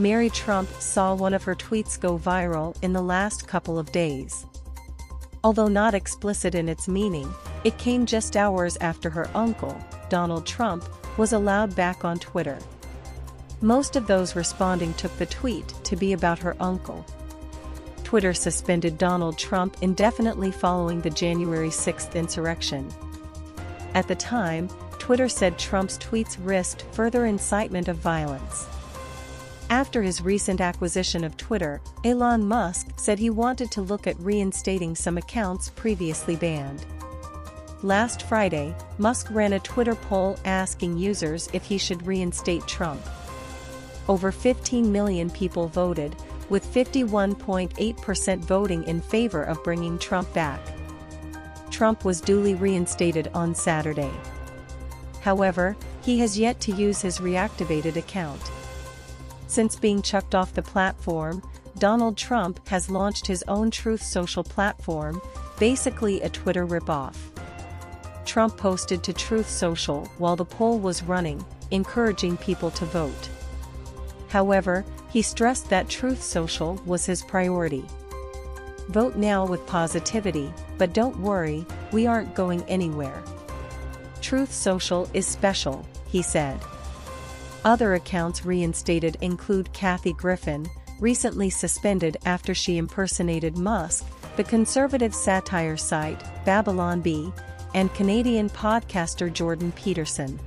Mary Trump saw one of her tweets go viral in the last couple of days. Although not explicit in its meaning, it came just hours after her uncle, Donald Trump, was allowed back on Twitter. Most of those responding took the tweet to be about her uncle. Twitter suspended Donald Trump indefinitely following the January 6th insurrection. At the time, Twitter said Trump's tweets risked further incitement of violence. After his recent acquisition of Twitter, Elon Musk said he wanted to look at reinstating some accounts previously banned. Last Friday, Musk ran a Twitter poll asking users if he should reinstate Trump. Over 15 million people voted, with 51.8% voting in favor of bringing Trump back. Trump was duly reinstated on Saturday. However, he has yet to use his reactivated account. Since being chucked off the platform, Donald Trump has launched his own Truth Social platform, basically a Twitter ripoff. Trump posted to Truth Social while the poll was running, encouraging people to vote. However, he stressed that Truth Social was his priority. Vote now with positivity, but don't worry, we aren't going anywhere. Truth Social is special, he said. Other accounts reinstated include Kathy Griffin, recently suspended after she impersonated Musk, the conservative satire site Babylon Bee, and Canadian podcaster Jordan Peterson.